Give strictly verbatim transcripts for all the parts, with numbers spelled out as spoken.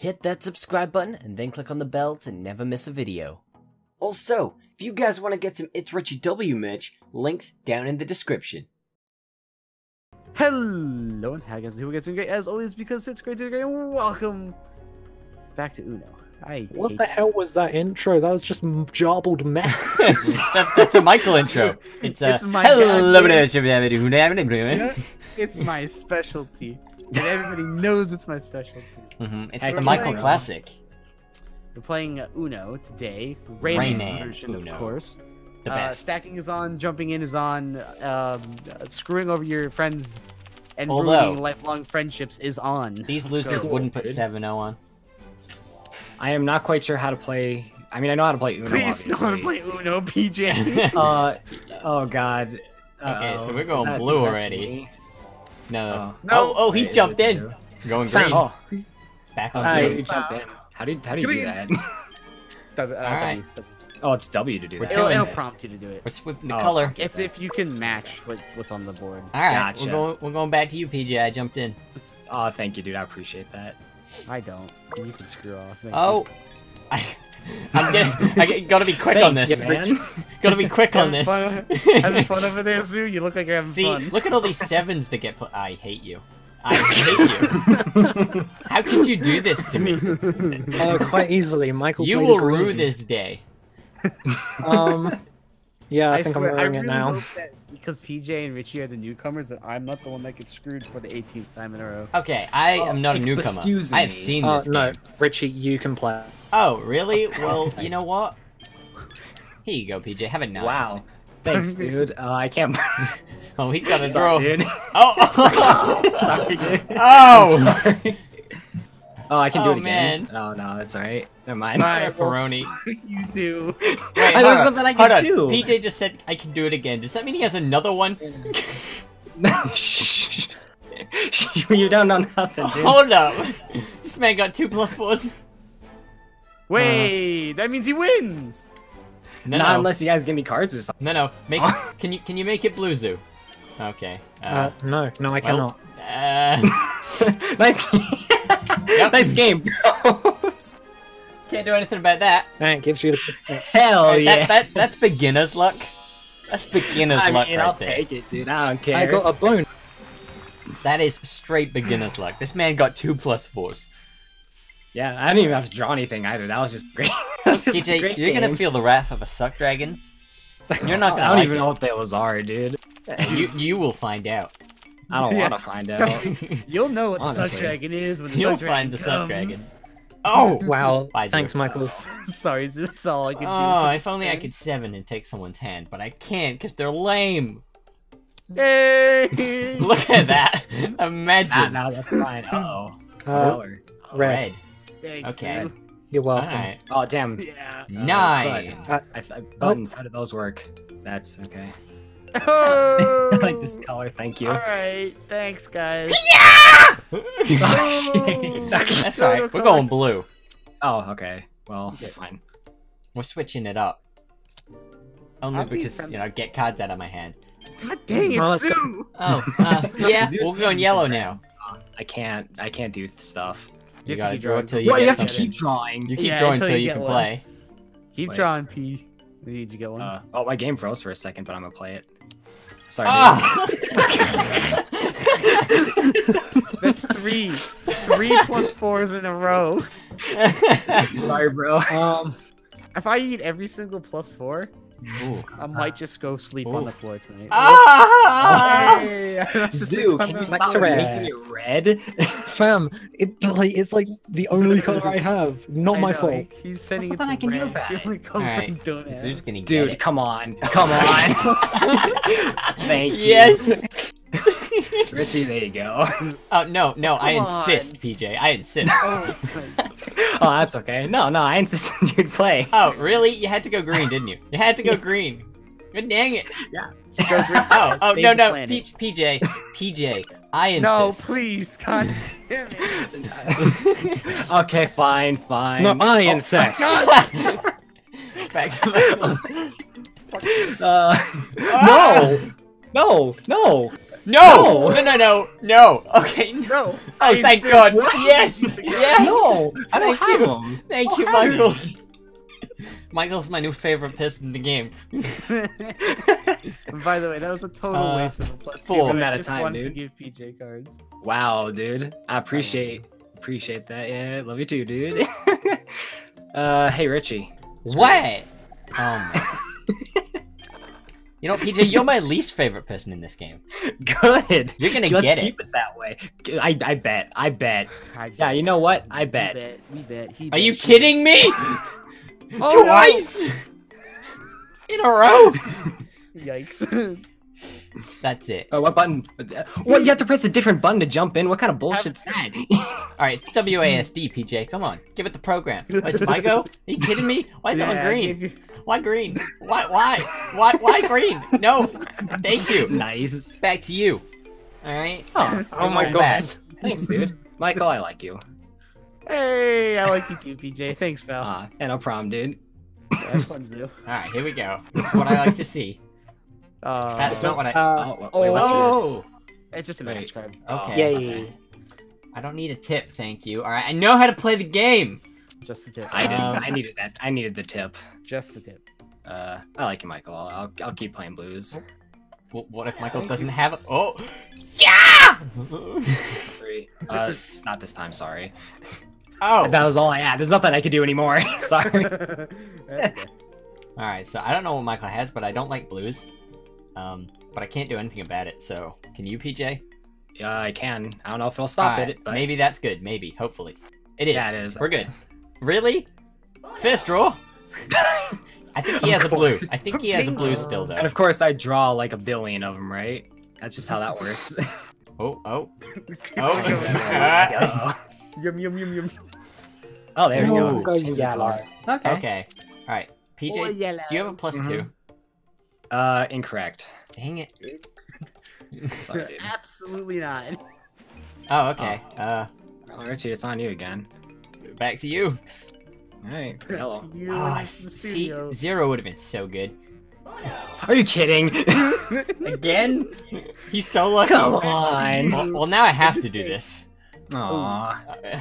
hit that subscribe button, and then click on the bell to never miss a video. Also, if you guys want to get some It's Richie W merch, links down in the description. Hello and hi guys, who gets doing great as always because it's great to do great, and welcome back to Uno. I what the hell was that intro? That was just jarbled mess. that, that's a Michael intro. It's a uh, hello, yeah, it's my specialty, and everybody knows it's my specialty. Mm-hmm. It's like the Michael playing, classic. We're playing Uno today, Rayman's version, Uno. Of course. The best. Uh, stacking is on, jumping in is on, uh, screwing over your friends and Although, ruining lifelong friendships is on. These Let's losers go. wouldn't put seven oh on. I am not quite sure how to play. I mean, I know how to play Uno. Please know how to play Uno, P J. uh, oh God. Uh, okay, so we're going that, blue already. No. Oh, no. Oh, oh he's jumped in. Zero. Going green. Oh. It's back on uh, you jump in. How do you how do you do that? All right. Oh, it's W to do that. It'll, it'll prompt you to do it. What's with the oh, color? It's if you can match what, what's on the board. All right. Gotcha. We're going, we're going back to you, P J. I jumped in. Oh, thank you, dude. I appreciate that. I don't. You can screw off. Thank oh, you. I, I'm getting, I get, gotta be quick Thanks, on this, man. Gotta be quick on this. Having fun over there, Zoo. You look like you're having See, fun. See, look at all these sevens that get. Put I hate you. I hate you. How could you do this to me? Oh, quite easily, Michael. You will green. rue this day. um. Yeah, I, I think swear, I'm wearing I really it now. Hope that because P J and Richie are the newcomers, that I'm not the one that gets screwed for the eighteenth time in a row. Okay, I oh, am not a newcomer. Excuse me. I have seen uh, this game. No, Richie, you can play. Oh, really? Well, you know what? Here you go, P J. Have a nine. Wow. Thanks, dude. Uh, I can't. Oh, he's got a throw. Dude. Oh. oh. Sorry, dude. Oh. Sorry. Oh, I can oh, do it again. Man. Oh, no, that's all right. Never mind. All right, Peroni. Well, you do. Wait, I there's nothing I can do. P J just said I can do it again. Does that mean he has another one? You don't know nothing, dude. Hold up. This man got two plus fours. Wait, uh, that means he wins. No, Not no. unless you guys give me cards or something. No, no. Make. can you can you make it blue, Zoo? Okay. Uh, uh, no, no, I well, cannot. Uh... nice. Yep. Nice game. Can't do anything about that. That gives you the hell yeah. That, that, that's beginner's luck. That's beginner's I luck mean, right I'll there. take it, dude. I don't care. I got a bone. That is straight beginner's luck. This man got two plus fours. Yeah, I didn't even have to draw anything either. That was just great. Was just P J, great you're game. gonna feel the wrath of a suck dragon. You're not gonna. I don't like even it. know what those are, dude. You you will find out. I don't yeah. want to find out. You'll know what Honestly. the Suck Dragon is when the You'll Suck Dragon find the comes. Suck Dragon. Oh! Wow. Bye, Thanks, Michael. Sorry, that's all I can oh, do. Oh, if only I could seven and take someone's hand, but I can't because they're lame. Hey! Look at that. Imagine. Ah, no, that's fine. Uh-oh. Uh, red. red. Okay. You. You're welcome. Right. Oh, damn. Yeah. Nine. Oh, I, I, I, buttons. Oh. How do those work? That's okay. Oh. I like this color, thank you. Alright, thanks guys. Yeah! oh, That's alright, we're going blue. Oh, okay. Well, it's okay. fine. We're switching it up. Only I'll because, be you know, get cards out of my hand. God dang it, well, Zoo! Oh, uh, yeah, we're going yellow now. I can't, I can't do stuff. You, you gotta draw until you well, get you have something. to keep drawing. You keep yeah, drawing until you, you can one. play. Keep Wait. drawing, P. Did you get one? Uh, oh, my game froze for a second, but I'm gonna play it. Sorry. Oh. That's three, three plus fours in a row. Sorry, bro. Um, if I eat every single plus four, ooh, I might just go sleep ooh. on the floor tonight. Ah! Oh, hey, Zoo, can you stop making it red? Fam, it like it's like the only color I have. Not I my know, fault. He's sending What's it I can red? do about it? All right, Zoo's gonna get Dude, it. come on, come on. Thank you. Yes. Richie, there you go. Oh no, no, come I insist, on. P J. I insist. Oh, oh, that's okay. No, no, I insisted you'd play. Oh, really? You had to go green, didn't you? You had to go green. Good dang it. Yeah. oh, oh no, no, P J, P J, I insist. No, please, God damn it. Okay, fine, fine. No, I oh, insist. Back to my... uh, no, no, no. No! No, no, no, no. Okay. No. Oh, thank God. What? Yes. Yes. No. I don't thank have you. Him. Thank you, Michael. Michael's my new favorite piss in the game. By the way, that was a total uh, waste of a plus two. I'm out of time, dude. Just wanted to give P J cards. Wow, dude. I appreciate appreciate that. Yeah, love you too, dude. uh, hey, Richie. What? Oh my. You know, P J, you're my least favorite person in this game. Good. You're gonna Let's get it. Let's keep it that way. I, I bet. I bet. I bet. Yeah, you know what? I bet. We bet. We bet. He Are bet. you kidding me? Oh, twice! No. In a row! Yikes. That's it. Oh, what button? What? You have to press a different button to jump in? What kind of bullshit's that? Alright, it's W A S D, P J. Come on. Give it the program. Where's my go? Are you kidding me? Why is yeah, someone green? Why green? Why? Why? Why Why green? No. Thank you. Nice. Back to you. Alright. Oh, oh my God. Back. Thanks, dude. Michael, I like you. Hey, I like you too, P J. Thanks, pal. Uh, and no problem, dude. Yeah, that's fun, Zoo. Alright, here we go. This is what I like to see. Uh, That's not what I. Uh, oh, oh, wait, what's oh. this? It's just a match card. Okay. Yay. Okay. I don't need a tip, thank you. All right, I know how to play the game. Just the tip. I didn't. Um, I needed that. I needed the tip. Just the tip. Uh, I like you, Michael. I'll I'll keep playing blues. Well, what if Michael doesn't have it? Oh, yeah! Free. Uh, it's not this time. Sorry. Oh. That was all I had. There's nothing I could do anymore. Sorry. All right. So I don't know what Michael has, but I don't like blues. Um, but I can't do anything about it, so can you, P J? Yeah, I can. I don't know if it'll stop right. it, but... Maybe that's good. Maybe. Hopefully. It is. Yeah, it is. We're okay. good. Really? Fist roll? I think he of has course. a blue. I think he has a blue still, though. And of course, I draw like a billion of them, right? That's just how that works. oh, oh. Oh. Yum, yum, yum, yum. Oh, there we go. Okay. Okay. All right. P J, oh, do you have a plus mm-hmm. two? Uh, incorrect. Dang it. Sorry, dude. Absolutely not. Oh, okay. Oh. Uh, well, Richie, it's on you again. Back to you. Alright, hello. Oh, see, zero would have been so good. Are you kidding? Again? He's so lucky. Come on. Well, well now I have to do this. Aww.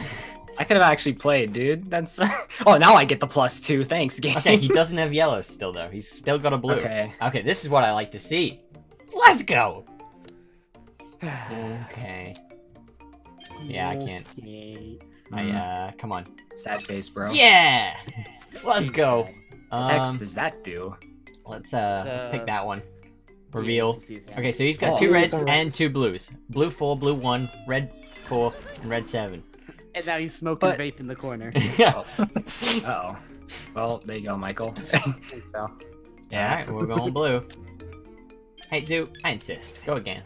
I could have actually played, dude. That's oh, now I get the plus two. Thanks, game. Okay, he doesn't have yellow still though. He's still got a blue. Okay. Okay, this is what I like to see. Let's go. Okay. Yeah, I can't. Okay. I uh, come on. Sad face, bro. Yeah. Let's go. Um, what the heck does that do? Let's uh, let's pick that one. Reveal. Okay, so he's got oh, two reds and two blues. Blue four, blue one, red four, and red seven. And now he's smoking but... vape in the corner. Yeah. Oh. Uh-oh. Well, there you go, Michael. Thanks, pal. Yeah, alright, we're going blue. Hey, Zoo, I insist. Go again.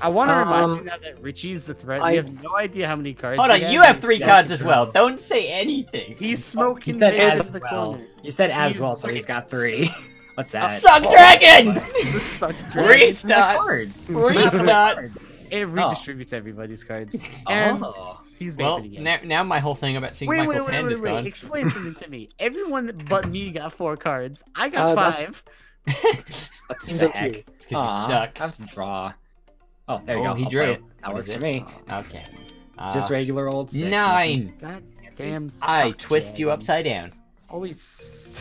I want to um, remind you now that Richie's the threat. I... We have no idea how many cards Hold on, has. you have three cards as well. Don't say anything. He's smoking vape as in the well. corner. You said as he's well, so he's got three. What's that? A suck oh, dragon! The suck dragon. Restart! Restart! It redistributes oh. everybody's cards. And oh. he's well, again. Now, now my whole thing about seeing wait, Michael's wait, wait, hand wait, is wait. gone. Explain something to me. Everyone but me got four cards. I got uh, five. What's the heck? It's because you suck. I have to draw. Oh, there you oh, go. He I'll drew. That works for me. Okay. Uh, Just regular old six. Nine! God damn I twist dragon. you upside down. Always...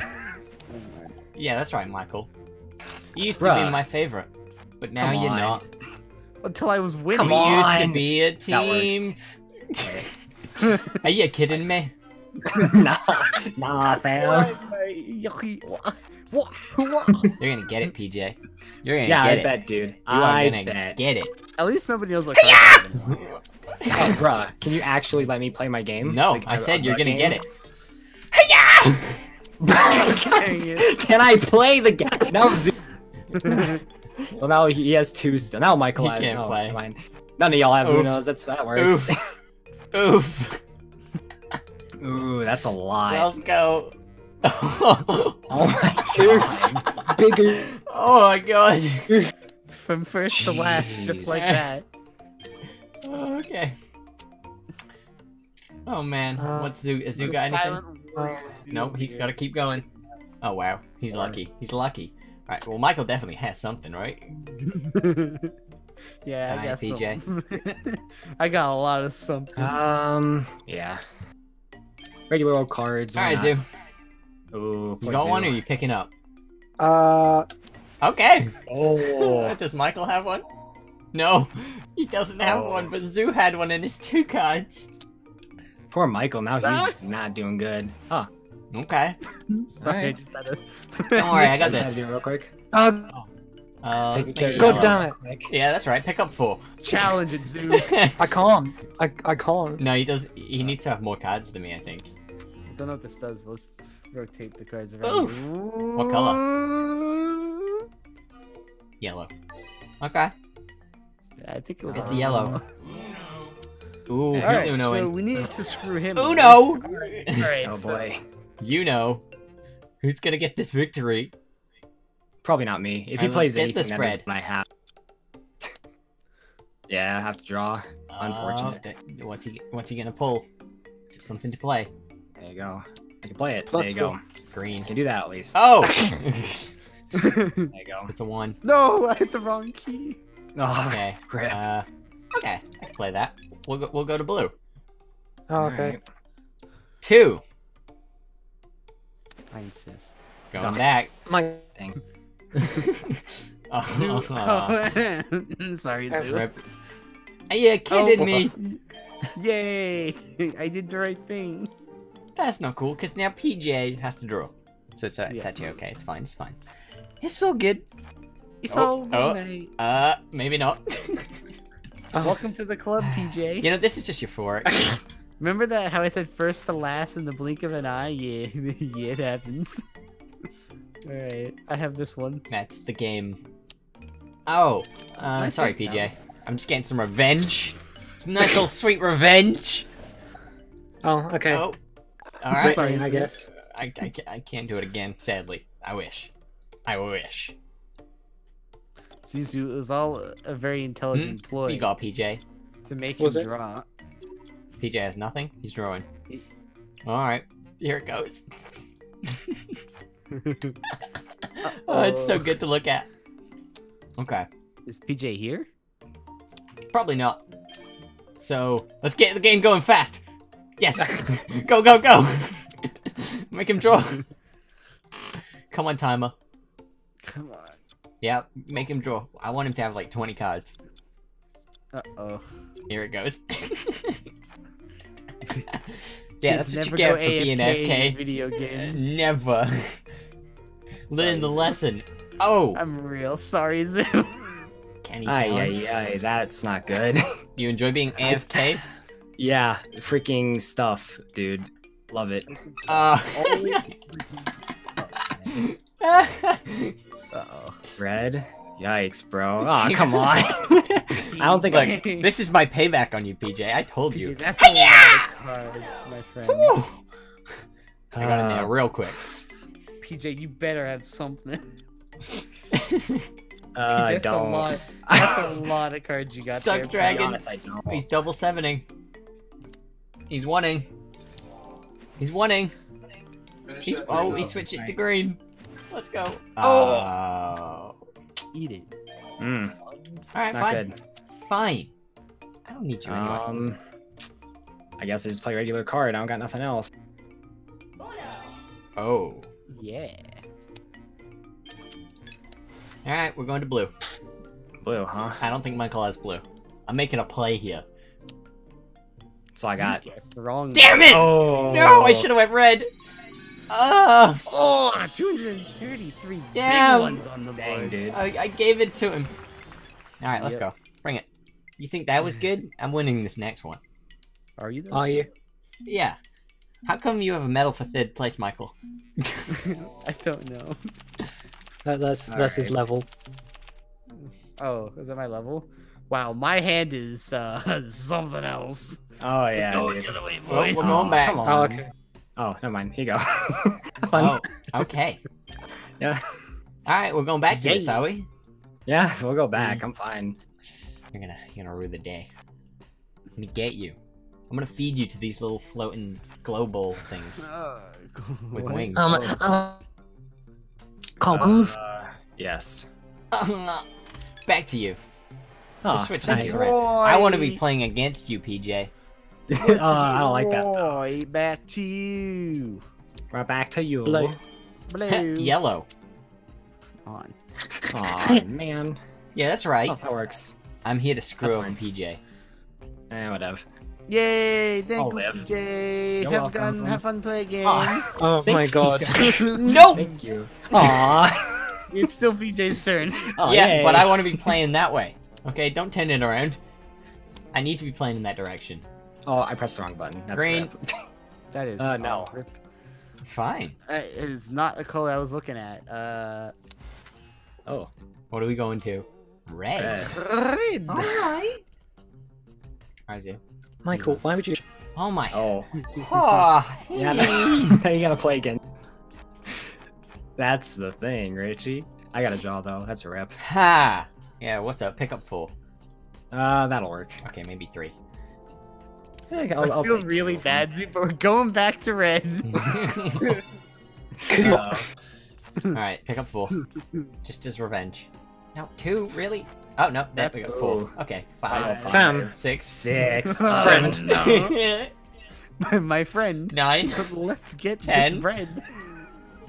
Yeah, that's right, Michael. You used Bruh. to be my favorite, but now you're not. Until I was winning. Come on. We used to be a team. Are you kidding me? nah, nah, fam. You're gonna get it, P J. You're gonna yeah, get I it. Yeah, I bet, dude. You I are gonna bet. get it. At least nobody knows what yeah! oh, bruh, can you actually let me play my game? No, like, I said you're gonna game? get it. Hey-ya! Can I play the guy? Now Zoo. Well, now he has two still. Now Michael has can't no, play. Never mind. None of y'all have Oof. Unos. That's that works. Oof. Oof. Ooh, that's a lot. Let's go. Oh my god. Bigger. Oh my god. From first Jeez. to last, just like that. Oh, okay. Oh man, uh, what's Zoo? Is Zoo got anything? Nope, he's gotta keep going. Oh wow, he's lucky. He's lucky. Alright, well Michael definitely has something, right? Yeah, All I right, got P J. I got a lot of something. Um, yeah. Regular old cards. All right, Zoo. Ooh, you got one, or are you picking up? Uh. Okay. Oh. Does Michael have one? No, he doesn't have oh. one. But Zoo had one in his two cards. Poor Michael. Now he's not doing good. Huh. Okay. Sorry. Right. Don't worry, I got this. Do it real quick. Uh, oh. Uh, take care God yourself. Damn it! Nick. Yeah, that's right. Pick up four. Challenge it, Zoo. I can't. I I can't. No, he does. He needs to have more cards than me, I think. I don't know what this does. But let's rotate the cards around. Ooh. What color? Yellow. Okay. Yeah, I think it was. It's yellow. Ooh, here's right, Uno so in. We need to screw him. Uno! All right, all right, oh boy. So. You know. Who's gonna get this victory? Probably not me. If all he right, plays anything, that is my hat. Yeah, I have to draw. Unfortunate. Uh, what's he What's he gonna pull? Is something to play? There you go. I can play it. Plus there you four. Go. Green. You can do that at least. Oh! There you go. It's a one. No, I hit the wrong key. Oh, okay. Crap. Uh, okay, I can play that. We'll go, we'll go to blue. Oh, okay. Right. Two. I insist. Going Dumb. Back. My thing. oh, oh. Sorry, Zoo. Are you kidding oh. me? Yay! I did the right thing. That's not cool, because now P J has to draw. So it's, uh, yeah. it's actually okay. It's fine. It's fine. It's all good. It's oh, all oh, right. Uh, maybe not. Welcome to the club, P J. You know, this is just euphoric. Remember that how I said first to last in the blink of an eye? Yeah, yeah, it happens. All right, I have this one. That's the game. Oh, uh, sorry, P J. No. I'm just getting some revenge. Nice little sweet revenge. Oh, okay. Oh. All right. Sorry, I guess. I, I I can't do it again. Sadly, I wish. I wish. Zuzu, it was all a very intelligent mm, ploy. You got P J. To make him draw. P J has nothing. He's drawing. Alright. Here it goes. Uh-oh. Oh, it's so good to look at. Okay. Is P J here? Probably not. So, let's get the game going fast. Yes. Go, go, go. Make him draw. Come on, timer. Come on. Yeah, make him draw. I want him to have like twenty cards. Uh-oh. Here it goes. Yeah, that's what you get for being A F K. Video games. Never. Learn the lesson. Oh! I'm real sorry, Zoo. Can he challenge? Aye, aye, aye, that's not good. You enjoy being A F K? Yeah, freaking stuff, dude. Love it. Uh. Uh-oh. Red? Yikes, bro. Aw, oh, come on. I don't think like, I... This is my payback on you, P J. I told P J, you. That's a lot of cards, my friend. Woo! I got uh, in there real quick. P J, you better have something. uh, P J, that's don't. A lot, that's a lot of cards you got. Suck there, Dragon. Honest, I don't. He's double sevening. He's one-ing. He's one-ing. He's, oh, he switched it to green. Let's go. Oh! Eat it. Mm. Alright, fine. Good. Fine. I don't need you anyway. Um, I guess I just play regular card. I don't got nothing else. Oh. Yeah. Alright, we're going to blue. Blue, huh? I don't think Michael has blue. I'm making a play here. So I got... Wrong Damn it! Oh. No, I should have went red. Uh, oh, two hundred thirty-three damn. Big ones on the board. Dang, dude. I, I gave it to him. All right, let's yep. go. Bring it. You think that was good? I'm winning this next one. Are you there? Are you? Yeah. How come you have a medal for third place, Michael? I don't know. That, that's All that's right. his level. Oh, is that my level? Wow, my hand is uh, something else. Oh, yeah. We're going, dude. Way, boys. We're going back. Come on. Oh, okay. Oh, never mind. Here you go. Fun. Oh, okay. Yeah. All right, we're going back to this, are we? Yeah, we'll go back. Mm. I'm fine. You're gonna, you're gonna rue the day. I'm gonna get you. I'm gonna feed you to these little floating glow ball things uh, with wings. Um, uh, Condoms. Uh, yes. Back to you. Oh, switch nice. I want to be playing against you, P J. Oh, I don't like that though. Back to you. Right back to you. Blue. Blue. Yellow. On. Aw, man. Yeah, that's right. Oh, that works. I'm here to screw on P J. Eh, whatever. Yay! Thank I'll you, live. P J. You're have welcome. fun. Have fun playing game. Oh, oh my God. No. Thank you. Aw. It's still P J's turn. Oh, yeah, yay. But I want to be playing that way. Okay, don't turn it around. I need to be playing in that direction. Oh, I pressed the wrong button. That's green. That is. Uh, no. Rip. Fine. Uh, it is not the color I was looking at. Uh. Oh. What are we going to? Red. Red. All right. All right, Zoo. Michael, why would you? Oh my. Oh. Oh hey. Yeah. Now you gotta play again. That's the thing, Richie. I got a jaw though. That's a rip. Ha. Yeah. What's up? Pick up full. Uh, that'll work. Okay, maybe three. I'll, I'll I feel really bad, Zoo, but we're going back to red. uh, Alright, pick up four. Just as revenge. No, two, really? Oh, no, that pick up four. Okay, five, five, five six, six, oh, friend. No. my, my friend. Nine. Let's get ten. This red.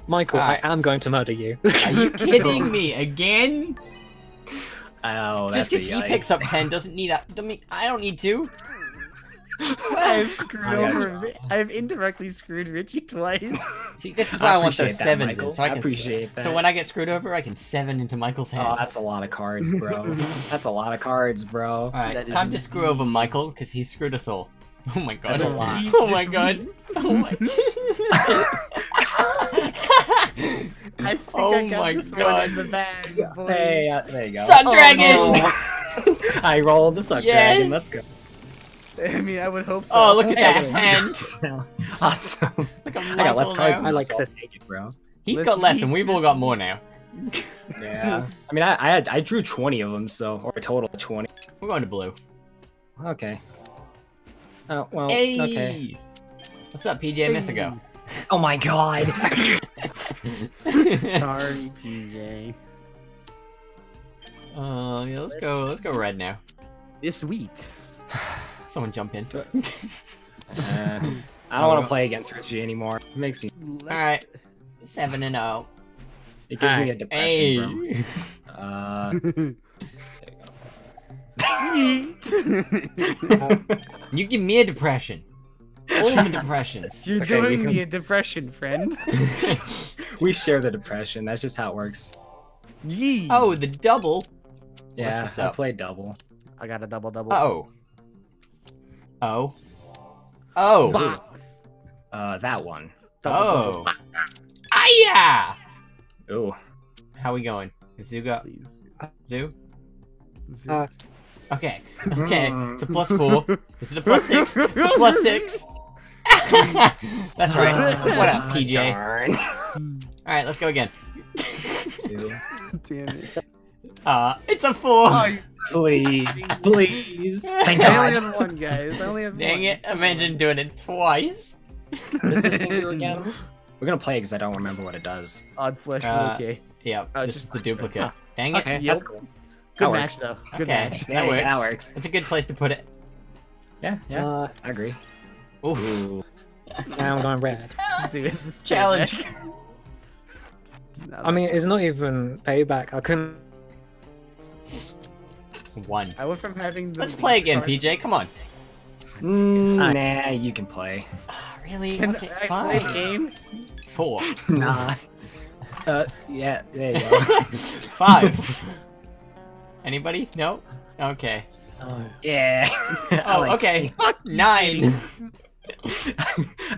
Michael, right. I am going to murder you. Are you kidding me? Again? Oh, that's just because he picks up ten doesn't need a. Don't mean, I don't need to. I've screwed over. I've indirectly screwed Richie twice. See, this is why I, I want those that, sevens Michael. in, so I, I can. Appreciate that. So when I get screwed over, I can seven into Michael's hand. Oh, that's a lot of cards, bro. That's a lot of cards, bro. All right, time is... to screw over Michael because he screwed us all. Oh my God. That's a lot. Oh my God. Oh my. I think oh I got my this God. One in the bag. Boy. Hey, uh, there you go. Sun oh, Dragon. No. I rolled the Sun yes. Dragon. Let's go. I mean, I would hope so. Oh, look at that hand! Awesome. Look at I got less cards. Now. I like this, bro. He's Let's got less, and we've all got more now. Yeah. I mean, I I, had, I drew twenty of them, so or a total of twenty. We're going to blue. Okay. Oh well. Hey. Okay. What's up, P J? Hey. Miss a go. Oh my God. Sorry, P J. Oh uh, yeah. Let's go. Let's go red now. This wheat. Someone jump in. uh, I don't oh, want to play against Richie anymore. It makes me. All right, seven and zero. It gives All me right. a depression, hey. bro. Uh, there you go. You give me a depression. All the depressions. You're okay, doing you can... me a depression, friend. We share the depression. That's just how it works. Yee. Oh, the double. Yeah, I played double. I got a double double. Uh oh. Oh. Oh. Bah. Uh, that one. Oh. Ah, yeah. Ooh. How we going? Zoo go. Zoo? Zoo. Uh, okay. Okay. It's a plus four. This is a plus six. It's a plus six. That's right. What up, P J? Darn. All right, let's go again. Two. Damn it. Uh, it's a four. Oh, please, please. Thank God. I only have one, guys. I only have Dang one. Dang it! Imagine doing it twice. This is legal again. We're gonna play because I don't remember what it does. Odd flesh. Uh, okay. Yeah. Oh, this is the duplicate. Huh. Dang it! Okay, yep. That's cool. Good that match, works. though. Good okay, match. That works. That works. It's a good place to put it. Yeah. Yeah. Uh, I agree. Ooh. Ooh. Now I'm going red. See, this is challenge. I mean, it's not even payback. I couldn't. One. I went from having the Let's play again, card. P J. Come on. Mm, nah, you can play. Oh, really? Can okay, I fine. Play game? Four. Nah. uh, yeah. There you go. Five. Anybody? No. Okay. Oh. Yeah. Oh, like okay. Eight. Fuck nine.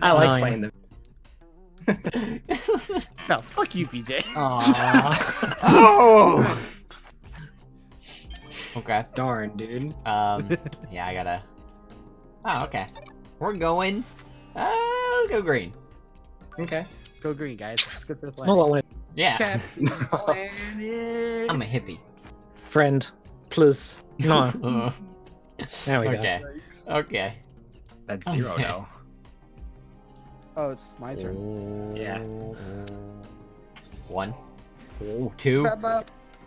I like nine. playing them. No, fuck you, P J. Aww. Oh. Okay. Darn, dude. Um, yeah, I gotta... Oh, okay. We're going... Uh, let's go green. Okay. Go green, guys. Let's go to the planet. Yeah. Captain Planet. I'm a hippie. Friend. Plus. No. There we okay. go. Okay. That's zero okay. now. Oh, it's my turn. Ooh. Yeah. One. Ooh, two.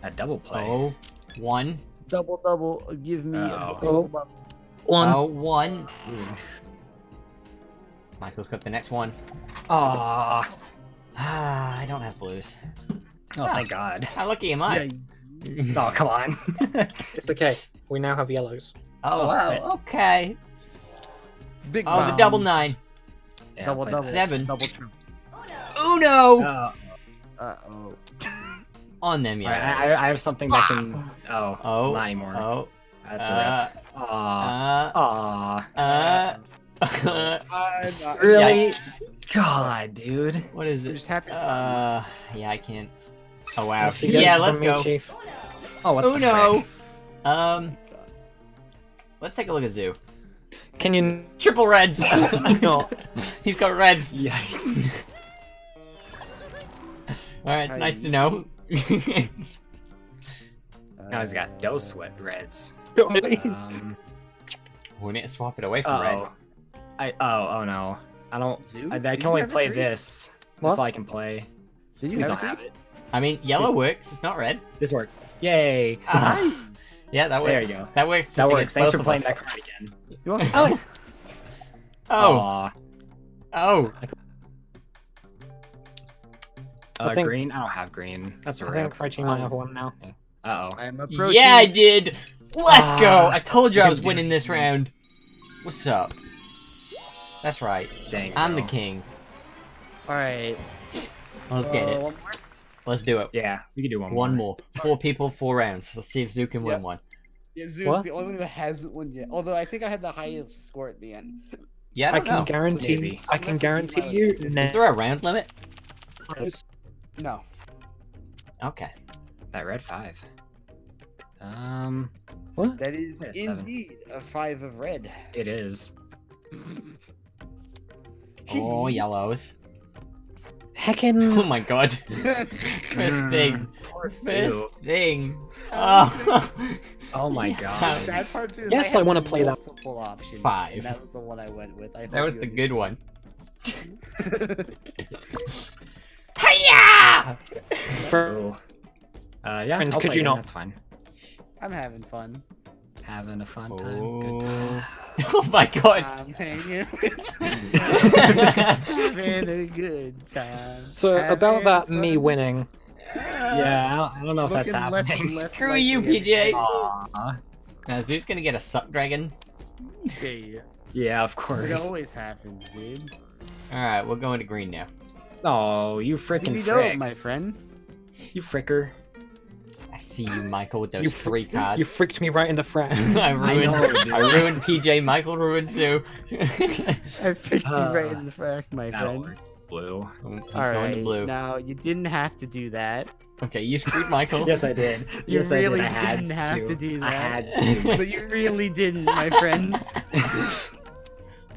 A double play. Oh, one. double double. Give me oh. a oh. one. Oh, one. Michael's got the next one. Ah, I don't have blues. Oh, oh thank God. How lucky am I? Yeah. Oh, come on. It's okay. We now have yellows. Oh, oh wow. Right. Okay. Big oh, bomb. The double nine. Yeah, double double seven. Double two. Uno. Uh oh. On them, yeah. Right, I, I have something that can. Oh, oh, not anymore. Oh, that's uh, a wrap. Ah, uh, ah, uh, uh, uh, really? Yikes. God, dude. What is it? I'm just happy. Uh, yeah, I can't. Oh wow. Let's yeah, let's go. Me, oh, what Uno. The um, let's take a look at Zoo. Can you triple reds? No, he's got reds. Yikes. All right, it's nice to know. Now he's got no sweat reds. Um, we need to swap it away from uh -oh. red. I oh oh no. I don't. Zoo? I, I can only play this. What? That's all I can play. Did you have, have it? I mean, yellow this, works. It's not red. This works. Yay! Uh, yeah, that works. There you go. That works. That works. Thanks for playing us. That card again. You want to oh. Oh. Oh. I Uh, I think, green? I don't have green. That's a wrap. I think Richie might have one now. Uh oh. I am approaching. Yeah, I did! Let's uh, go! I told you I was winning this round. What's up? That's right. Dang. I'm no. the king. Alright. Let's uh, get it. Let's do it. Yeah, we can do one more. One more. Four right. people, four rounds. Let's see if Zoo can yep. win one. Yeah, Zoo's what? the only one that hasn't won yet. Although I think I had the highest score at the end. Yeah, I, I can know. guarantee. Maybe. I can guarantee you. Is there a round limit? No. Okay. That red five. Um. What? That is a indeed seven. a five of red. It is. Oh, yellows. Heckin. Oh my God. First thing. First thing. Oh. Oh my God. Sad part too is yes, I, I want to play that. Multiple options. Five. That was the one I went with. I that was the good one. Hiya! For, uh, yeah, Friend, could you not? That's fine. I'm having fun. Having a fun oh. time. Good time. Oh my God! I'm hanging. Having a good time. So having about that, fun. me winning. Yeah, yeah I, don't, I don't know if that's happening. Less, less Screw like you, P J. Aww. Now Zoo's gonna get a suck dragon. Yeah. Yeah, of course. It always happens, dude. All right, we're going to green now. Oh, you frickin' frick. Know, my friend. You fricker. I see you, Michael, with those you three cards. You fricked me right in the front. I ruined I, know, I ruined P J, Michael ruined too. I fricked uh, you right in the frack, my friend. Work. Blue. I'm All right, going to blue. No, you didn't have to do that. Okay, you screwed Michael. Yes, I did. You yes, really I did. I had didn't have to. to do that. I had to. But you really didn't, my friend.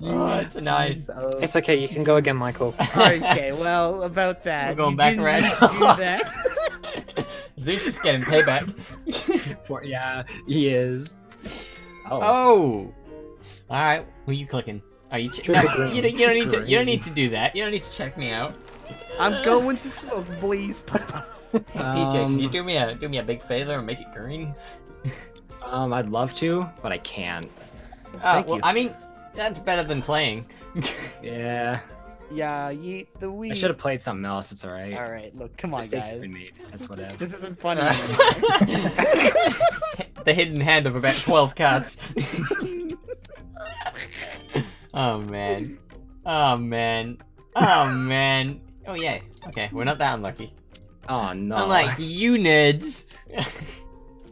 Oh, it's nice. So... It's okay, you can go again, Michael. Okay, well, about that. We're going you back right now. Zeus is getting payback. For, yeah, he is. Oh. oh. Alright, who are you clicking? Are you no, you, don't, you don't need to you don't need to do that. You don't need to check me out. I'm going to smoke, please. um... P J, can you do me a do me a big favor and make it green? um I'd love to, but I can't. Oh, Thank well you. I mean that's better than playing. yeah. Yeah, yeet the Wii. I should have played something else, it's alright. Alright, look, come on, Mistakes guys. Have been made. That's whatever. This isn't funny. Uh, the hidden hand of about twelve cards. oh, man. Oh, man. Oh, man. Oh, yeah. Okay, we're not that unlucky. Oh, no. I'm like, you nerds.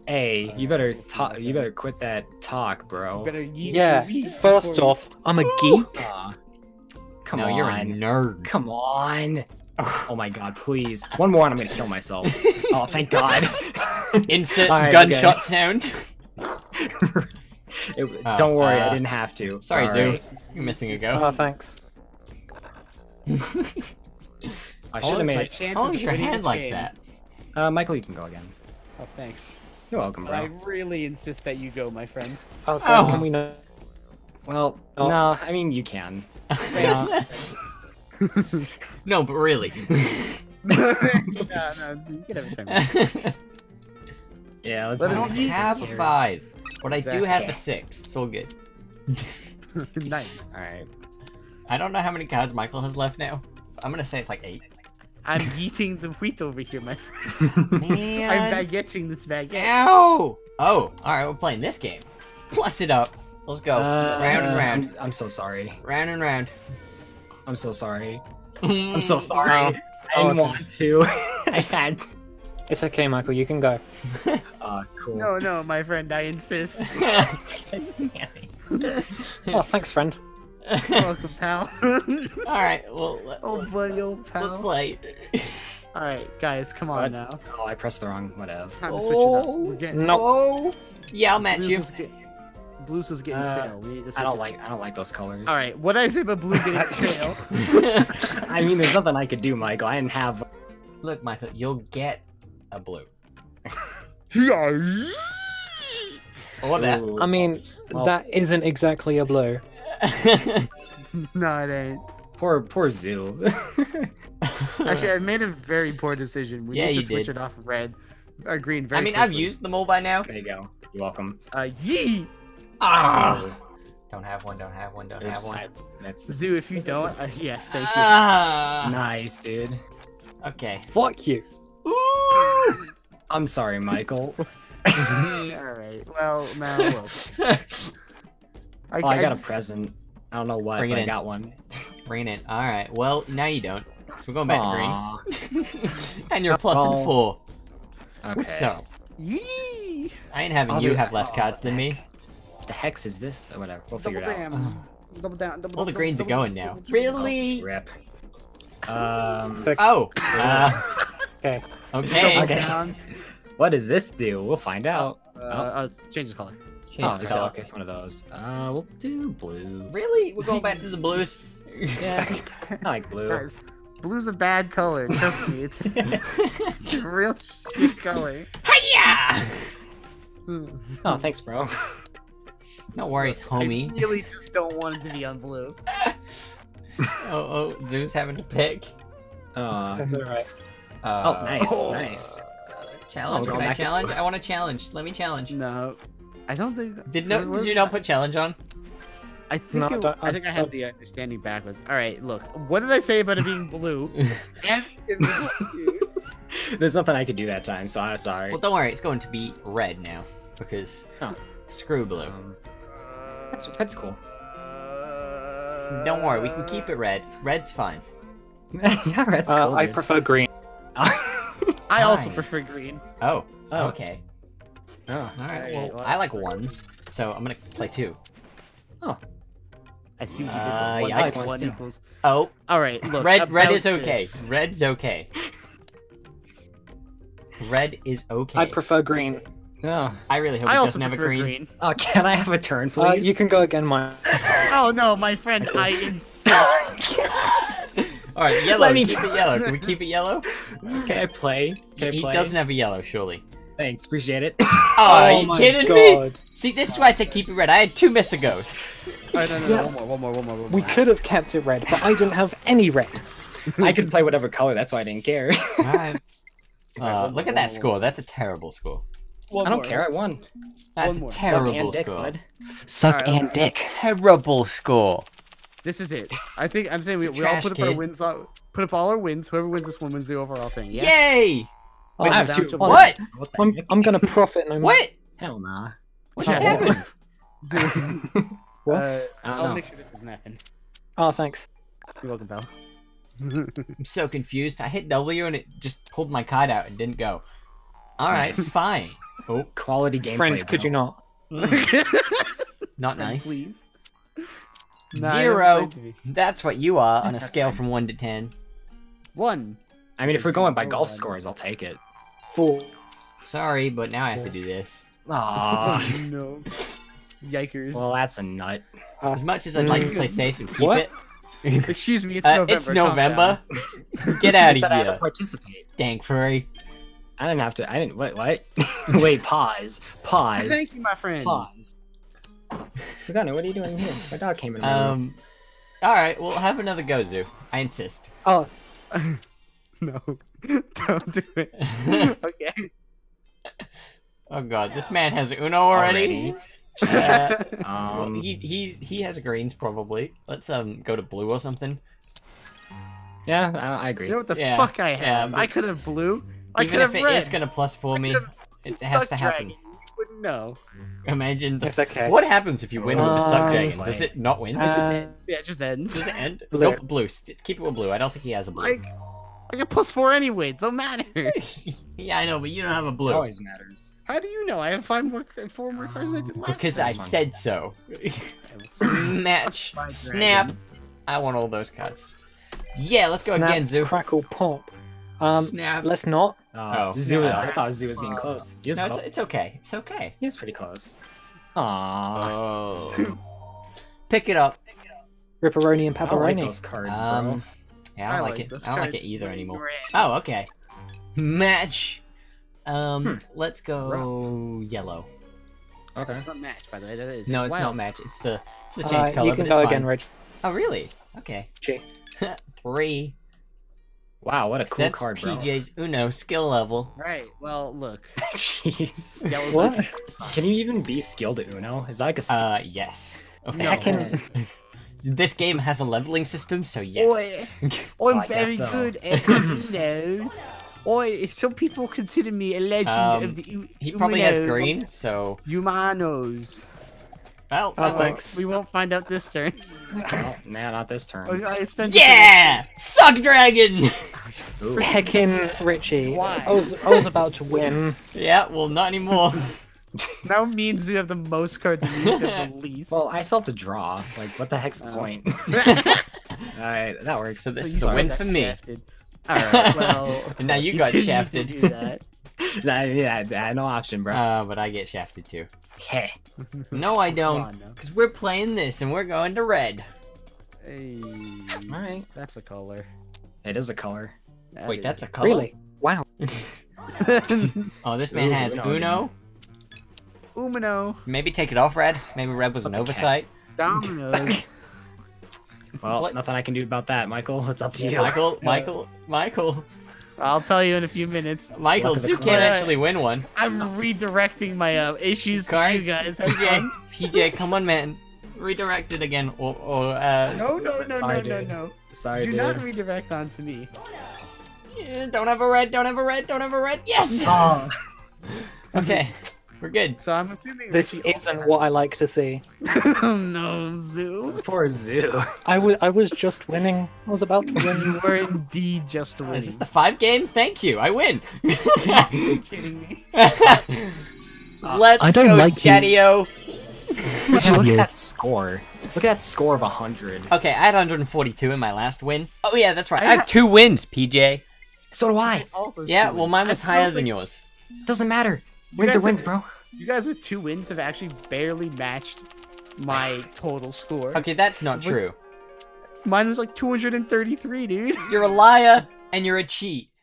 Hey, you better talk. You better quit that talk, bro. You better yeah. First off, I'm a geek. Uh, come no, on, you're a nerd. Come on. Oh my God, please. One more, and I'm gonna kill myself. Oh, thank God. Insert right, gunshot okay. sound. it, uh, don't worry, uh, I didn't have to. Sorry, Zoo. Right. You're missing a go. Oh, thanks. I should have made it. How long is your hand like game? that? Uh, Michael, you can go again. Oh, thanks. You're welcome, bro. I really insist that you go, my friend. Oh, guys, oh. can we not? Well, no. no, I mean, you can. no. no, but really. no, no, you can have a time. Yeah, let's. I don't have a five, but I do have a six. It's all good. Nice. All right. I don't know how many cards Michael has left now. I'm gonna say it's like eight. I'm eating the wheat over here, my friend. Man. I'm baguetting this baguette. Ow! Oh, all right. We're playing this game. Plus it up. Let's go. Uh, round and round. I'm, I'm so sorry. Round and round. I'm so sorry. I'm so sorry. No. I didn't oh, want to. I had. It's okay, Michael. You can go. Oh, uh, cool. No, no, my friend. I insist. Oh, thanks, friend. Welcome, pal. All right. Well, let, oh, let's, buddy, old pal. Let's play. All right, guys. Come on what? now. Oh, I pressed the wrong. Whatever. Time to switch it up. We're getting... No. Oh. Yeah, I'll match you. Blues was getting uh, sale. We I don't like. It. I don't like those colors. All right, what I say about blue getting sale? I mean, there's nothing I could do, Michael. I didn't have. Look, Michael, you'll get a blue. Or that. Ooh. I mean, well, that isn't exactly a blue. No, it ain't. Poor, poor Zoo. Actually, I made a very poor decision. We yeah, need to switch did. it off red, or uh, green. Very I mean, quickly. I've used them all by now. There you go. You're welcome. Uh, yee. Ah! Oh. Don't have one, don't have one, don't Oops. have one. That's... Zoo, if you don't, uh, yes, thank you. Ah. Nice, dude. Okay. Fuck you. Ooh. I'm sorry, Michael. Alright, well, now we'll... I, oh, I got a present. I don't know what, Bring but I in. got one. Bring it. Alright, well, now you don't. So we're going back Aww. to green. And you're plus oh. and four. Okay. What's up? Yee! I ain't having I'll you have less cards than heck. me. The hex is this? Or whatever. We'll double figure it out. Double down, double, All the greens double, are going double, now. Really? Oh, rip. Um. Oh. Uh, okay. Okay. okay. What does this do? We'll find out. Uh, oh. uh change the color. Change oh, the so, color. Okay, it's one of those. Uh, we'll do blue. Really? We're going back to the blues. Yeah. I like blue. Guys, blue's a bad color. Trust me, it's, it's a real shit color. Hiya! Oh, thanks, bro. No worries, homie. I really just don't want it to be on blue. oh, oh, Zoo's having to pick. Uh, That's alright. Uh, oh, nice, oh. nice. Challenge, oh, can I challenge? To... I want to challenge. Let me challenge. No, I don't think... Did, no, did you not put challenge on? I think no, it, I think I had the understanding backwards. Alright, look. What did I say about it being blue? And it was blue. There's nothing I could do that time, so I'm sorry. Well, don't worry. It's going to be red now. Because... Huh. Screw blue. Um, That's, that's cool. Uh, Don't worry, we can keep it red. Red's fine. yeah, red's uh, cool. I dude. prefer green. I also prefer green. Oh, oh. okay. Oh, all right. Well, I like ones, so I'm gonna play two. Oh, I see. What you uh, one yeah, I like one equals. Oh, all right. Look, red, red is okay. This. Red's okay. Red is okay. I prefer green. No, I really hope I it also doesn't have a green. green. Oh, can I have a turn, please? Uh, you can go again, Mike. Oh no, my friend, I insist. All right, yellow. Let me... Keep it yellow. Can we keep it yellow? Can I play? Can he I play? doesn't have a yellow, surely. Thanks, appreciate it. Oh, oh are you kidding God. me? See, this is why I said keep it red. I had two misagos. Oh, no, no, no, yeah. one more, one more, one more, one more. We could have kept it red, but I didn't have any red. I could play whatever color. That's why I didn't care. All right. Uh, look at that score. That's a terrible score. One I don't more. care, I won. That's a terrible Suck score. Dick, Suck right, and dick. Terrible score. This is it. I think, I'm saying we, we all put up, our wins, put up all our wins. Whoever wins this one wins the overall thing. Yeah. Yay! Oh, I have two. What? what I'm, I'm gonna profit no more. What? Hell nah. What just happened? What? Uh, I'll know. make sure that doesn't happen. Oh, thanks. You're welcome, pal. I'm so confused. I hit W and it just pulled my card out and didn't go. Alright, nice. fine. Oh, quality gameplay. Friend, could you not? Not Friend, nice. Please. Zero. No, that's what you are on a scale from one to ten. One. I mean, if we're going by golf scores, I'll take it. Four. Sorry, but now I have to do this. Aww. Oh, no. Yikers. Well, that's a nut. As much as I'd like to play safe and keep what? it. Excuse me, it's uh, November. It's November. Get out of here. I had to participate. Dang furry. I didn't have to. I didn't. Wait, what? Wait, pause. Pause. Thank you, my friend. Pause. Morgana, what are you doing here? My dog came in. Um. Room. All right. Well, have another go, Zoo. I insist. Oh. No. Don't do it. Okay. Oh god, this man has Uno already. already? uh, um, well, he he he has greens probably. Let's um go to blue or something. Yeah, I, I agree. You know what the yeah, fuck I have? Yeah, I could have blue. I could have red. Even if it is gonna plus for me, it has to happen. Dragon. Wouldn't know. Imagine the okay. What happens if you win uh, with the suck dragon? Does it not win? Uh, it just ends. Yeah, it just ends. Does it end? Blue. Nope, blue. Keep it with blue. I don't think he has a blue. Like, I get plus four anyway. It don't matter. Yeah, I know, but you don't have a blue. It always matters. How do you know? I have five more, four more cards than I did last Because time. I said so. Match. Snap. I want all those cards. Yeah, let's go Snap, again, Zoo. Crackle, pop. Um, Snap. Let's not. Oh, Zoo. No. I thought Zoo was getting close. He was no, close. It's, it's okay. It's okay. He was pretty close. Aww. Oh. Pick it up. Ripperoni and pepperoni. I like those cards, um, bro. Yeah, I don't I like, like it. I don't like it either anymore. Red. Oh, okay. Match. Um, hmm. let's go Rough. yellow. Okay. It's not match, by the way. That is no, it's wow. not match. It's the it's the change uh, color. You can go again, Rich. Oh, really? Okay. G. Three. Wow, what a cool that's card, bro. P J's Uno skill level. Right. Well, look. Jeez. Yeah, what? Like... Can you even be skilled at Uno? Is that like a skill? Uh, yes. Okay. No. I can... This game has a leveling system, so yes. Oi. I'm oh, very so. good at Uno. Oi, some people consider me a legend um, of the U He probably Uno has green, so... Humanos. Well, that oh, sucks. We won't find out this turn. Well, nah, not this turn. Yeah! Suck dragon! Heckin' Richie. Why? I was, I was about to win. Yeah, well, not anymore. That means you have the most cards and you have the least. Well, I still have to draw. Like, what the heck's the um. point? Alright, that works. So this so is a win for me. Alright, well... And now you got you shafted. Do that. Nah, yeah, nah, no option, bro. Uh, but I get shafted too. Heh. No, I don't. Because no. we're playing this and we're going to red. Hey. Alright. That's a color. It is a color. That Wait, is... that's a color? Really? Wow. Oh, this man Ooh, has Uno. Umino. Maybe take it off red. Maybe red was an okay. oversight. Dominoes. Well, what? Nothing I can do about that, Michael. It's up to yeah, you. Michael, Michael, Michael. I'll tell you in a few minutes. Michael, Zoo can't actually win one. I'm redirecting my uh, issues to you guys. P J, P J, come on, man. Redirect it again. Or, or, uh, no, no, no, sorry, no, no, no, no. Sorry, Do dude. not redirect onto me. Yeah, don't have a red, don't have a red, don't have a red. Yes! Oh. Okay, we're good. So I'm assuming this isn't what I like to see. Oh no, Zoo. Poor Zoo. I was I was just winning. I was about to win. You were indeed just winning. Is this the five game? Thank you. I win. Are you kidding me? Let's I don't go, like Daddy-o. Look at that score. Look at that score of one hundred. Okay, I had one hundred forty-two in my last win. Oh yeah, that's right. I, I have two wins, P J. So do I. Also yeah, well, mine was higher than yours. Doesn't matter. You wins are wins, have, bro. You guys with two wins have actually barely matched my total score. Okay, that's not We're, true. Mine was like two hundred thirty-three, dude. You're a liar, and you're a cheat.